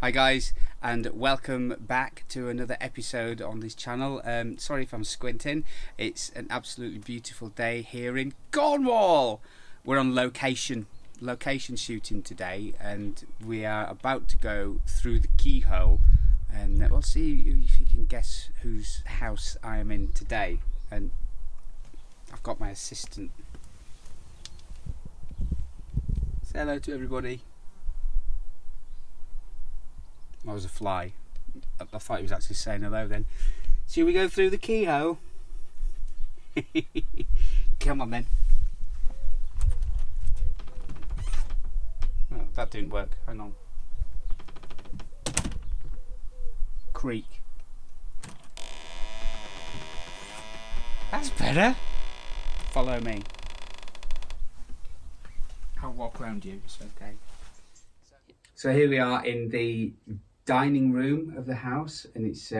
Hi guys, and welcome back to another episode on this channel. Sorry if I'm squinting, it's an absolutely beautiful day here in Cornwall. We're on location shooting today, and we are about to go through the keyhole, and we'll see if you can guess whose house I am in today. And I've got my assistant. Say hello to everybody. I was a fly. I thought he was actually saying hello then. Shall we go through the keyhole? Come on then. Oh, that didn't work. Hang on. Creak. That's better. Follow me. I'll walk around you. It's okay. So here we are in the dining room of the house, and it's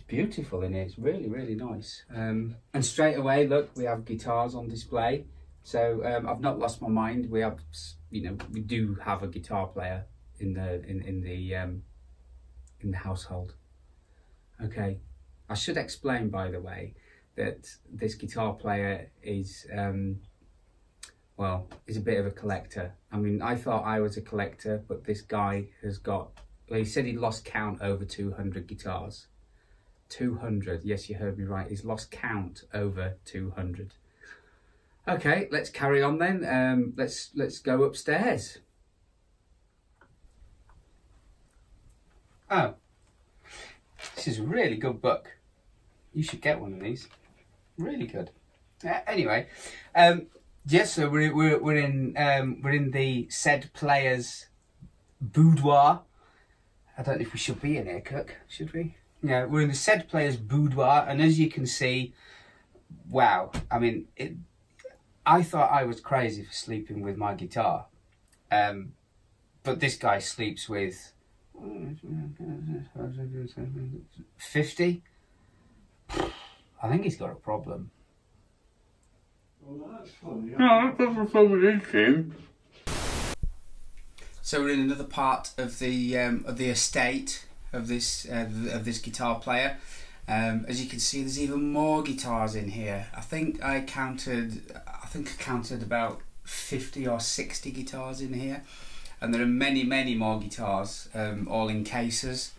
beautiful in here. It's really nice, and straight away, look, we have guitars on display. So I've not lost my mind. We have, you know, we do have a guitar player in the household. Okay, I should explain, by the way, that this guitar player is well, is a bit of a collector. I mean, I thought I was a collector, but this guy has got, well, he said he lost count over 200 guitars. 200, yes, you heard me right. He's lost count over 200. Okay, let's carry on then. Let's go upstairs. Oh, this is a really good book. You should get one of these. Really good. Anyway, yes, so we're in the said player's boudoir. I don't know if we should be in here, Cook, should we? Yeah, we're in the said player's boudoir, and as you can see, wow, I mean, I thought I was crazy for sleeping with my guitar, but this guy sleeps with 50. I think he's got a problem. Well, that's funny. No, that's something. So we're in another part of the estate of this guitar player. As you can see, there's even more guitars in here. I think I counted about 50 or 60 guitars in here, and there are many more guitars, all in cases,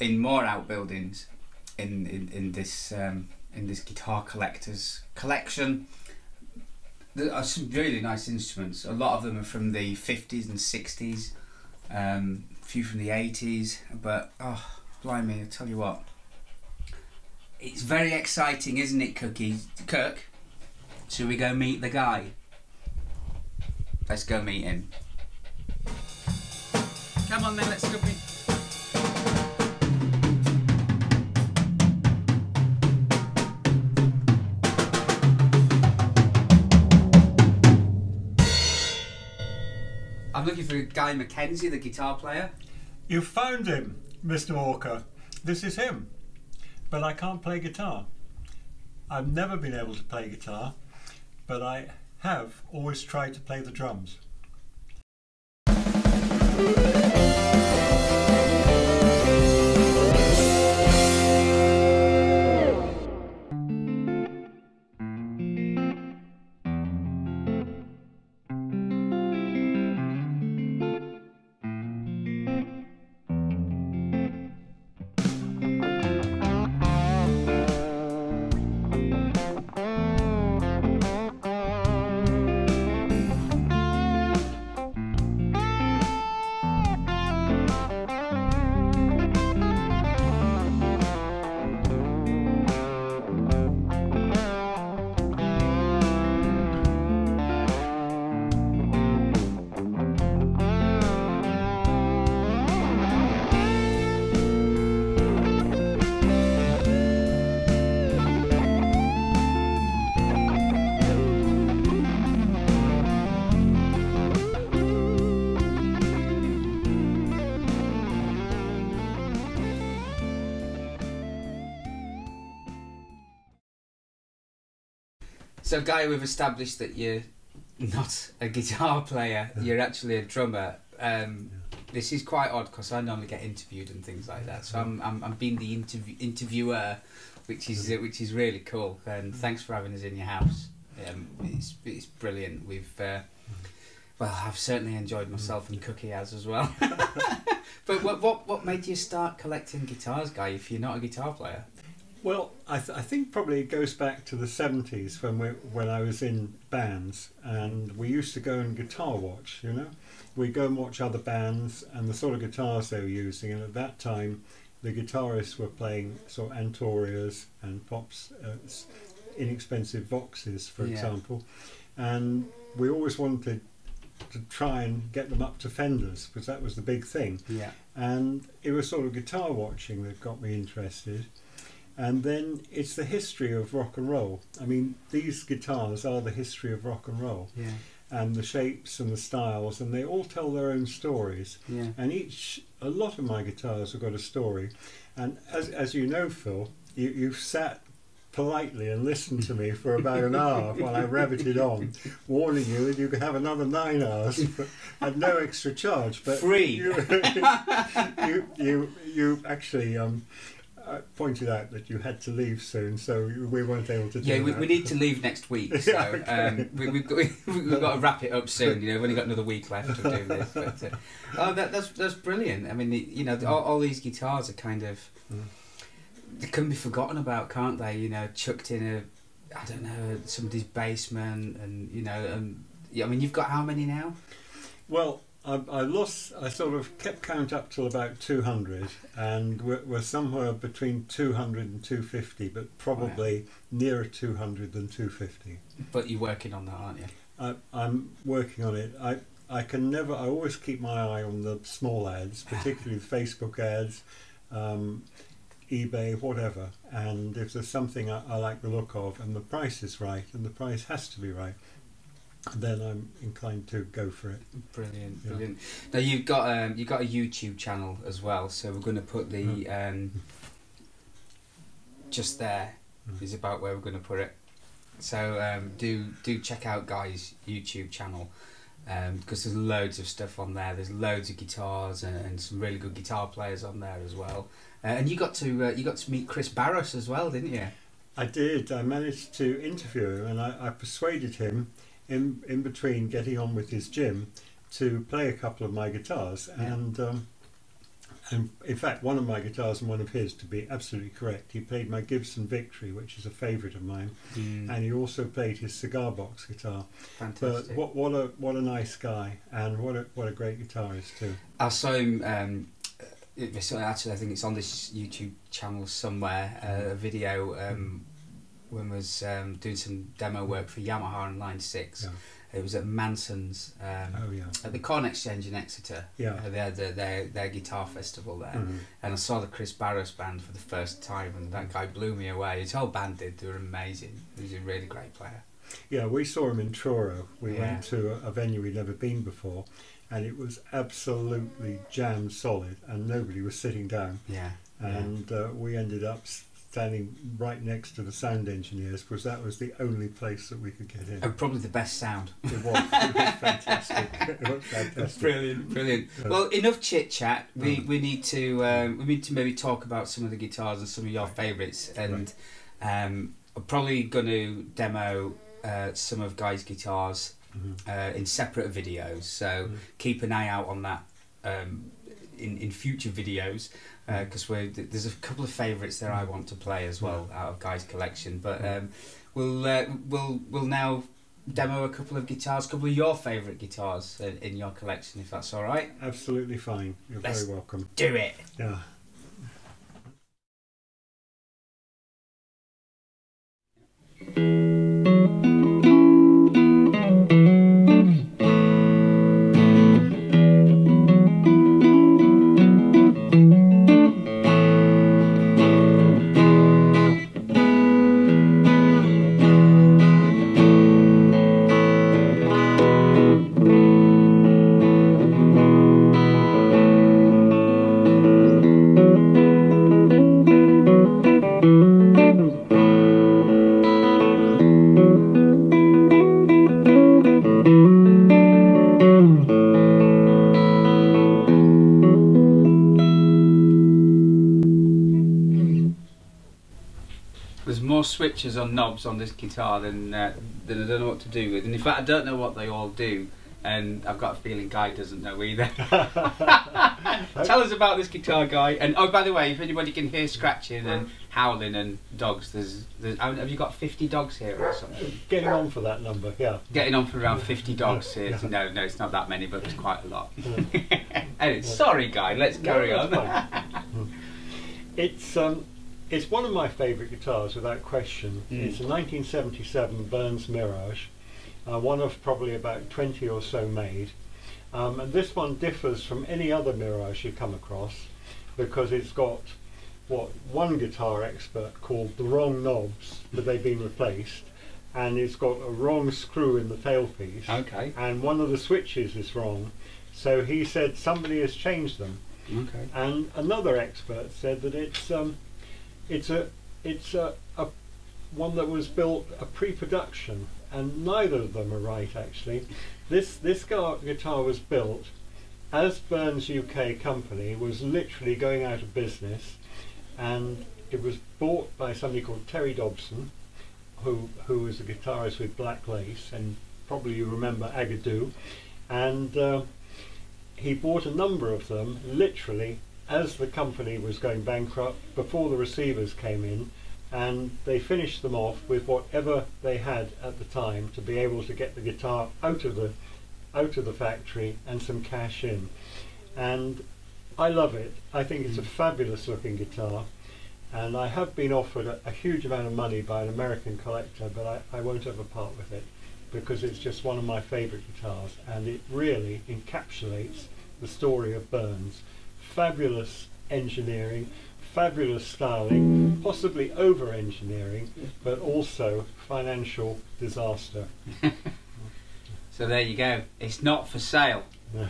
in more outbuildings, in this guitar collector's collection. There are some really nice instruments. A lot of them are from the 50s and 60s, a few from the 80s, but oh, blimey, I tell you what. It's very exciting, isn't it, Cookie? Kirk, should we go meet the guy? Let's go meet him. Come on then, let's go meet. I'm looking for Guy McKenzie, the guitar player. You found him, Mr. Walker. This is him. But I can't play guitar. I've never been able to play guitar, but I have always tried to play the drums. So Guy, we've established that you're not a guitar player, you're actually a drummer. This is quite odd because I normally get interviewed and things like that. So I'm being the interviewer, which is really cool. And thanks for having us in your house. It's brilliant. We've well, I've certainly enjoyed myself, and Cookie has as well. But what made you start collecting guitars, Guy, if you're not a guitar player? Well, I think probably it goes back to the 70s when I was in bands, and we used to go and guitar watch, you know. We'd go and watch other bands and the sort of guitars they were using, and at that time the guitarists were playing sort of Antorias and Pops, inexpensive Voxes, for example, and we always wanted to try and get them up to Fenders because that was the big thing. Yeah. And it was sort of guitar watching that got me interested. And then it's the history of rock and roll. I mean, these guitars are the history of rock and roll. Yeah. And the shapes and the styles, and they all tell their own stories. Yeah. And a lot of my guitars have got a story. And as you know, Phil, you've sat politely and listened to me for about an hour while I rabbited on, warning you that you could have another 9 hours at no extra charge. But free! You actually... I pointed out that you had to leave soon, so we weren't able to do that. Yeah, we need to leave next week, so yeah, okay. we've got to wrap it up soon. You know, we've only got another week left to do this. But, oh, that's brilliant. I mean, you know, all these guitars are kind of they can be forgotten about, can't they? You know, chucked in I don't know, somebody's basement, and you know, I mean, you've got how many now? Well, I sort of kept count up till about 200, and we're somewhere between 200 and 250, but probably nearer 200 than 250. But you're working on that, aren't you? I'm working on it. I can never. I always keep my eye on the small ads, particularly the Facebook ads, eBay, whatever. And if there's something I like the look of, and the price is right, and the price has to be right, then I'm inclined to go for it. Brilliant, brilliant. Now you've got a YouTube channel as well, so we're going to put the just there is about where we're going to put it. So do check out Guy's YouTube channel because there's loads of stuff on there. There's loads of guitars and some really good guitar players on there as well. And you got to meet Chris Barros as well, didn't you? I did. I managed to interview him, and I persuaded him, in between getting on with his gym, to play a couple of my guitars, and in fact one of my guitars and one of his, to be absolutely correct. He played my Gibson Victory, which is a favourite of mine, and he also played his cigar box guitar. Fantastic! But what a nice guy, and what a great guitarist too. I saw him. Actually, I think it's on this YouTube channel somewhere. A video. When was doing some demo work for Yamaha and Line Six. It was at Manson's, at the Corn Exchange in Exeter. They had their guitar festival there, and I saw the Chris Barros band for the first time, and that guy blew me away. His whole band did. They were amazing. He was a really great player. Yeah, we saw him in Truro. We went to a venue we'd never been before, and it was absolutely jam solid, and nobody was sitting down. And we ended up standing right next to the sound engineers because that was the only place that we could get in. And probably the best sound. It was fantastic. It was fantastic. Brilliant, brilliant. Well, enough chit chat. We need to maybe talk about some of the guitars and some of your favourites. And I'm probably going to demo some of Guy's guitars in separate videos. So keep an eye out on that in future videos. Because there's a couple of favourites there I want to play as well out of Guy's collection, but we'll now demo a couple of guitars, a couple of your favourite guitars in your collection, if that's all right. Absolutely fine. You're very welcome. Do it. Yeah. more switches or knobs on this guitar than I don't know what to do with, and in fact I don't know what they all do, and I've got a feeling Guy doesn't know either. Tell us about this guitar, Guy. And oh, by the way, if anybody can hear scratching and howling and dogs, there's have you got 50 dogs here or something? Getting on for that number, yeah. Getting on for around 50 dogs here. Yeah. No, no, it's not that many, but there's quite a lot. Yeah. Anyway, yeah. Sorry, Guy, let's carry on. It's one of my favourite guitars, without question. It's a 1977 Burns Mirage, one of probably about 20 or so made. And this one differs from any other Mirage you come across because it's got what one guitar expert called the wrong knobs, but they've been replaced, and it's got a wrong screw in the tailpiece. Okay. And one of the switches is wrong, so he said somebody has changed them. Okay. And another expert said that it's a one that was built a pre-production, and neither of them are right actually. This guitar was built as Burns UK Company was literally going out of business, and it was bought by somebody called Terry Dobson, who was a guitarist with Black Lace, and probably you remember Agadoo, and he bought a number of them literally as the company was going bankrupt, before the receivers came in, and they finished them off with whatever they had at the time to be able to get the guitar out of the factory and some cash in. And I love it. I think it's a fabulous looking guitar, and I have been offered a huge amount of money by an American collector, but I won't ever part with it because it's just one of my favourite guitars, and it really encapsulates the story of Burns. Fabulous engineering, fabulous styling, possibly over-engineering, but also financial disaster. So there you go. It's not for sale. No.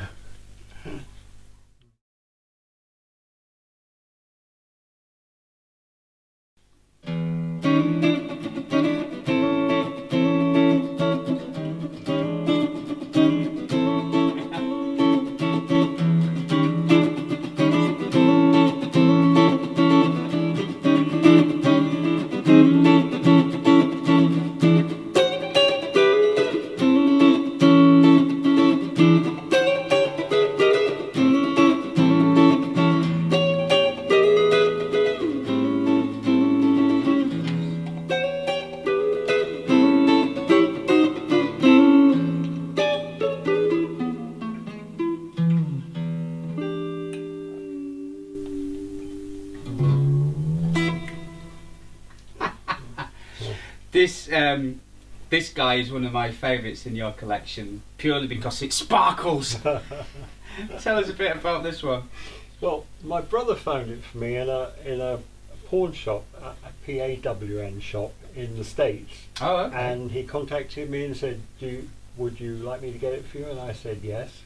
This Guy is one of my favourites in your collection, purely because it sparkles. Tell us a bit about this one. Well, my brother found it for me in a pawn shop, a PAWN shop in the States. Oh, okay. And he contacted me and said, would you like me to get it for you? And I said yes.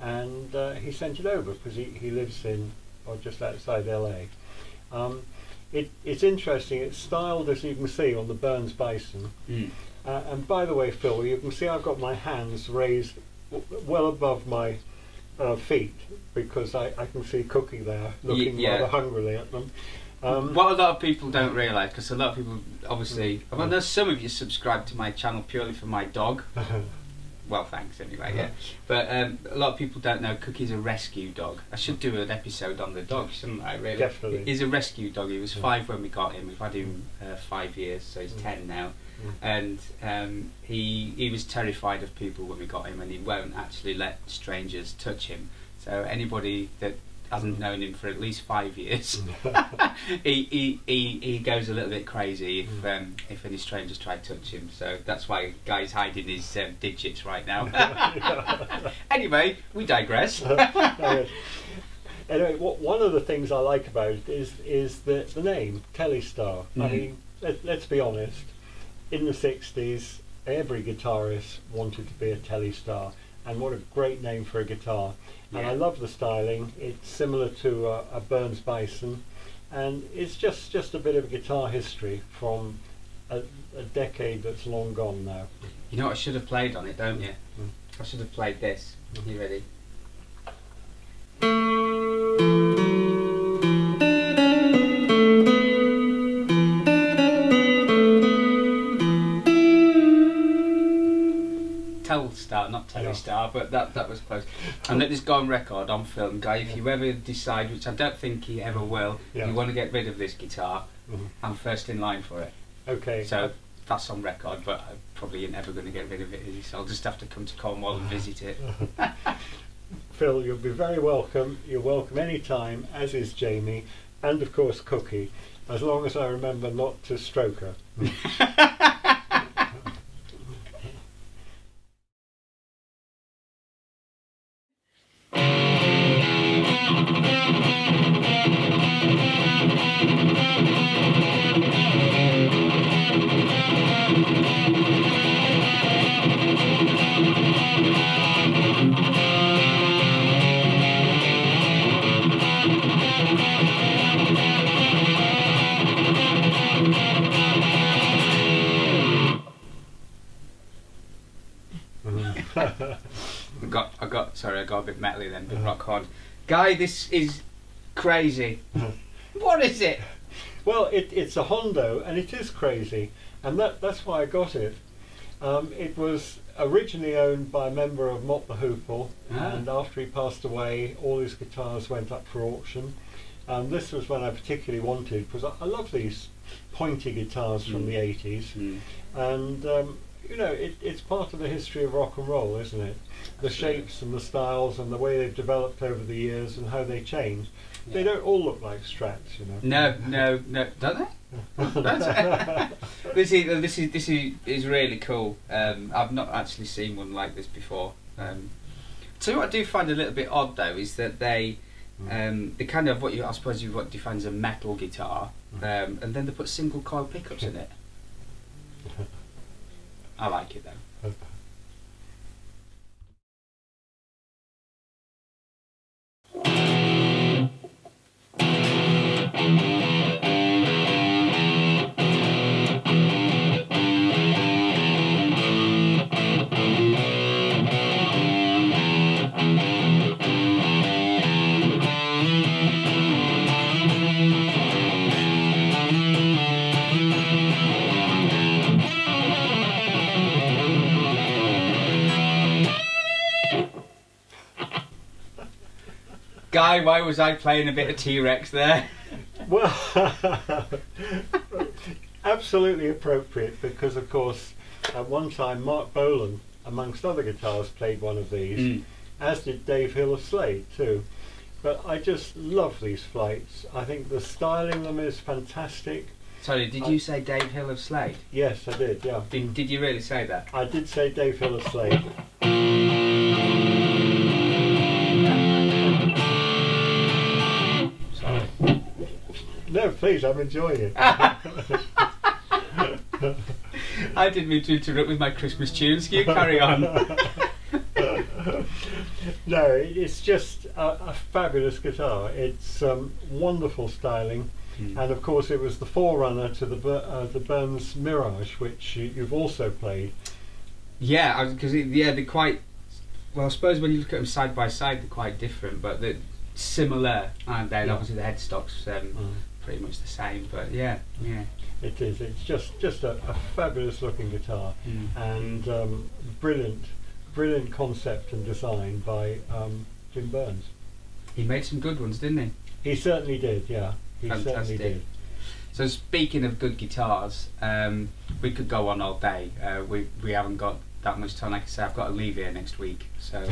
And he sent it over because he lives in, or just outside LA. It's interesting, it's styled, as you can see, on the Burns Bison. And by the way, Phil, you can see I've got my hands raised well above my feet because I can see Cookie there looking rather hungrily at them. What a lot of people don't realise, because a lot of people obviously... Well, there's some of you subscribe to my channel purely for my dog. Well, thanks anyway, yeah. But a lot of people don't know Cookie's a rescue dog. I should do an episode on the dog, shouldn't I, really? Definitely. He's a rescue dog. He was 5 when we got him. We've had him 5 years, so he's 10 now. And he was terrified of people when we got him, and he won't actually let strangers touch him. So anybody that hasn't known him for at least 5 years, he goes a little bit crazy if any strangers try to touch him. So that's why Guy's hiding his digits right now. Anyway, we digress. Anyway, one of the things I like about it is the name Telestar. I mean, let's be honest. In the 60s, every guitarist wanted to be a Telestar, and what a great name for a guitar. And I love the styling. It's similar to a Burns Bison, and it's just a bit of guitar history from a decade that's long gone now. You know what I should have played on it, don't you? I should have played this. You ready? not Telestar, but that was close. And let this go on record, on film, Guy, if you ever decide, which I don't think he ever will, you want to get rid of this guitar, I'm first in line for it. Okay. So that's on record, but I'm probably never going to get rid of it, so I'll just have to come to Cornwall and visit it. Phil, you'll be very welcome. You're welcome any time, as is Jamie, and of course Cookie, as long as I remember not to stroke her. I got a bit metally then, but rock hard. Guy, this is crazy. What is it? Well, it's a Hondo, and it is crazy, and that's why I got it. It was originally owned by a member of Mott the Hoople, and after he passed away, all his guitars went up for auction. And this was one I particularly wanted because I love these pointy guitars from the 80s, and you know, it's part of the history of rock and roll, isn't it? The shapes and the styles and the way they've developed over the years and how they change. Yeah. They don't all look like Strats, you know. No, don't they? This is really cool. I've not actually seen one like this before. So what I do find a little bit odd though is that they kind of what defines a metal guitar, and then they put single coil pickups in it. I like it though. Okay. Guy, why was I playing a bit of T-Rex there? Well, absolutely appropriate, because of course at one time Mark Bolan, amongst other guitars, played one of these, as did Dave Hill of Slade too. But I just love these flights. I think the styling of them is fantastic. Sorry, did you say Dave Hill of Slade? Yes, I did, yeah. Did you really say that? I did say Dave Hill of Slade. No, please, I'm enjoying it. I didn't mean to interrupt with my Christmas tunes. You carry on. No, it's just a fabulous guitar. It's wonderful styling, and of course it was the forerunner to the Burns Mirage, which you've also played. Yeah, because they're quite, well, I suppose when you look at them side by side, they're quite different, but they're similar, and then obviously the headstock's pretty much the same, but yeah, it is. It's just a fabulous looking guitar, and brilliant concept and design by Jim Burns. He made some good ones, didn't he? He certainly did. Yeah, he certainly did. So speaking of good guitars, we could go on all day. We haven't got that much time. Like I say, I've got to leave here next week, so.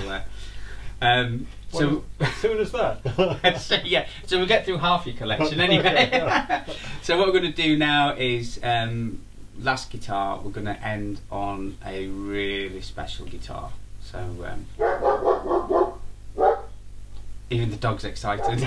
So as soon as that, so we'll get through half your collection anyway. So what we're going to do now is last guitar. We're going to end on a really special guitar. So even the dog's excited.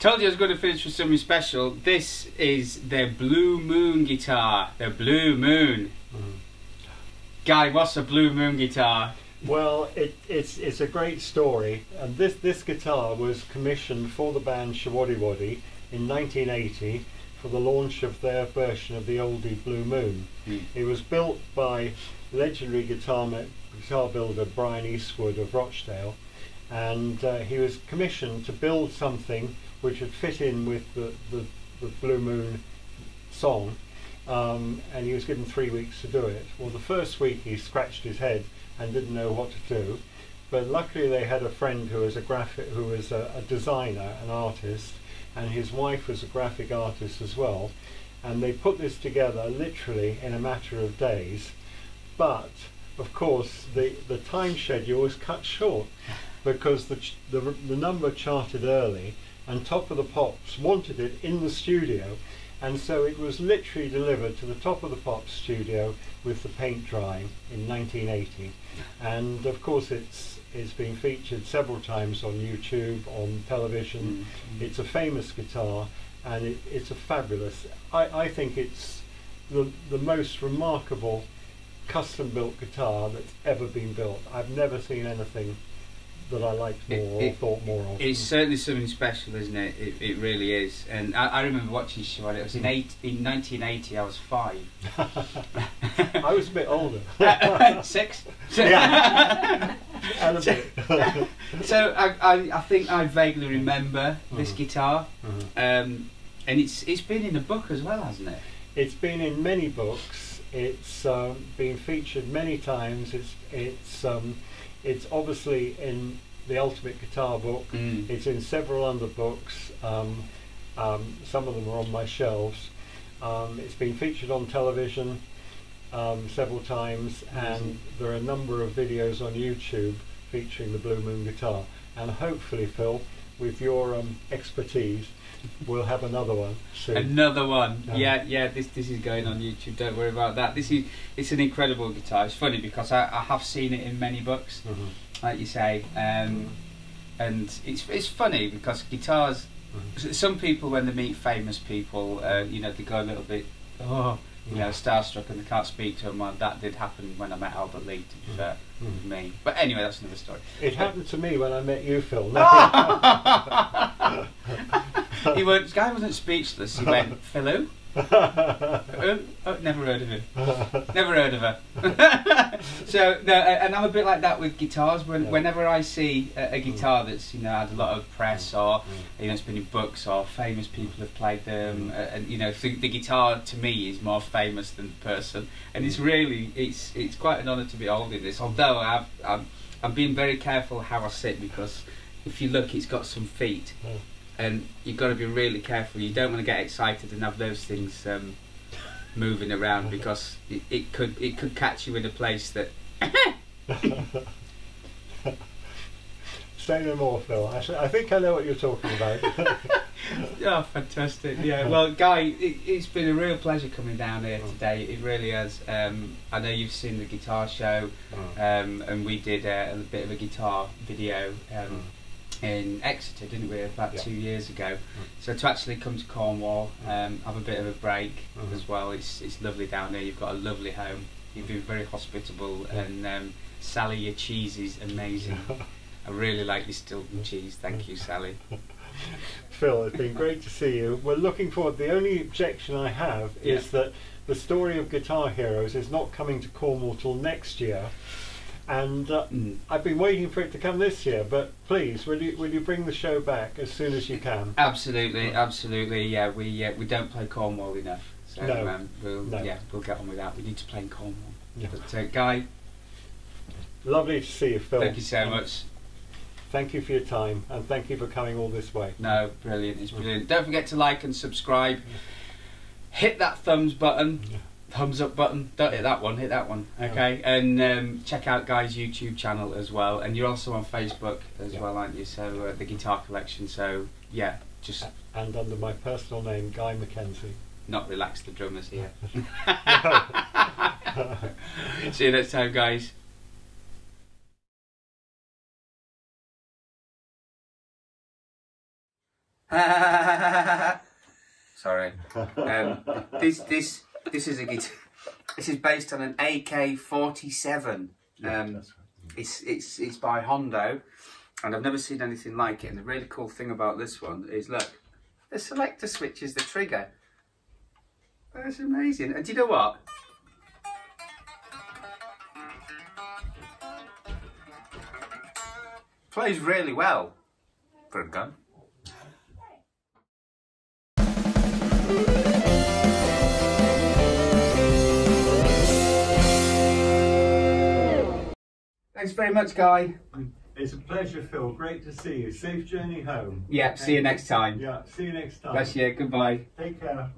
Told you I was going to finish with something special. This is their Blue Moon guitar. The Blue Moon. Mm. Guy, what's a Blue Moon guitar? Well, it's a great story. And this guitar was commissioned for the band Shawaddy Waddy in 1980 for the launch of their version of the oldie Blue Moon. Mm. It was built by legendary guitar builder Brian Eastwood of Rochdale, and he was commissioned to build something which would fit in with the Blue Moon song, and he was given 3 weeks to do it. Well, the first week he scratched his head and didn't know what to do, but luckily they had a friend who was a designer, an artist, and his wife was a graphic artist as well, and they put this together literally in a matter of days. But of course the time schedule was cut short because the number charted early and Top of the Pops wanted it in the studio, and so it was literally delivered to the Top of the Pops studio with the paint drying in 1980, and of course it's been featured several times on YouTube, on television. Mm-hmm. It's a famous guitar, and it's a fabulous, I think it's the most remarkable custom-built guitar that's ever been built. I've never seen anything that I liked more or thought more of. It's certainly something special, isn't it? It really is. And I remember watching Shawaddy. It was in 1980. I was 5. I was a bit older. 6. Yeah. And a bit. So I think I vaguely remember this guitar, and it's been in a book as well, hasn't it? It's been in many books. It's been featured many times. It's obviously in the Ultimate Guitar book. Mm. It's in several other books. Some of them are on my shelves. It's been featured on television several times, and there are a number of videos on YouTube featuring the Blue Moon guitar. And hopefully, Phil, with your expertise, we'll have another one soon. Another one, yeah. This is going on YouTube. Don't worry about that. It's an incredible guitar. It's funny because I have seen it in many books, like you say, and it's funny because guitars. Some people, when they meet famous people, you know, they go a little bit, you know, starstruck, and they can't speak to them. Well, that did happen when I met Albert Lee, to be fair, with me. But anyway, that's another story. It happened to me when I met you, Phil. This guy wasn't speechless. He went, "Philo?" Oh, never heard of him. Never heard of her. So no, and I'm a bit like that with guitars. Whenever I see a guitar that's had a lot of press, or it's been in books, or famous people have played them, and the guitar to me is more famous than the person. And it's really it's quite an honour to be old in this. Although I'm being very careful how I sit, because if you look, it's got some feet. And you've got to be really careful. You don't want to get excited and have those things moving around, because it could catch you in a place that. Say no more, Phil. I think I know what you're talking about. Oh, fantastic! Yeah. Well, Guy, it's been a real pleasure coming down here today. It really has. I know you've seen the guitar show, and we did a bit of a guitar video. In Exeter, didn't we, about 2 years ago? So to actually come to Cornwall, have a bit of a break as well. It's lovely down there. You've got a lovely home. You've been very hospitable, and Sally, your cheese is amazing. I really like your Stilton cheese. Thank you, Sally. Phil, it's been great to see you. We're looking forward. The only objection I have is that the story of Guitar Heroes is not coming to Cornwall till next year. And I've been waiting for it to come this year, but please, will you bring the show back as soon as you can? Absolutely, absolutely. Yeah, we don't play Cornwall enough, so we'll get on with that. We need to play in Cornwall. Yeah. But Guy, lovely to see you, Phil. Thank you so much. Thank you for your time, and thank you for coming all this way. No, brilliant. It's brilliant. Don't forget to like and subscribe. Hit that thumbs button. Yeah. Thumbs up button. Don't hit that one, hit that one. Okay, and check out Guy's YouTube channel as well, and you're also on Facebook as well, aren't you? So the Guitar Collection, so yeah, just... And under my personal name, Guy McKenzie. Not Relax the Drummers here. See you next time, guys. Sorry. This is a guitar. This is based on an AK-47. Yeah, that's right. It's by Hondo, and I've never seen anything like it. And the really cool thing about this one is, look, the selector switch is the trigger. That's amazing. And do you know what? Plays really well for a gun. Thanks very much, Guy. It's a pleasure, Phil. Great to see you. Safe journey home. Yeah, see you next time. Yeah, see you next time. Bless you. Goodbye. Take care.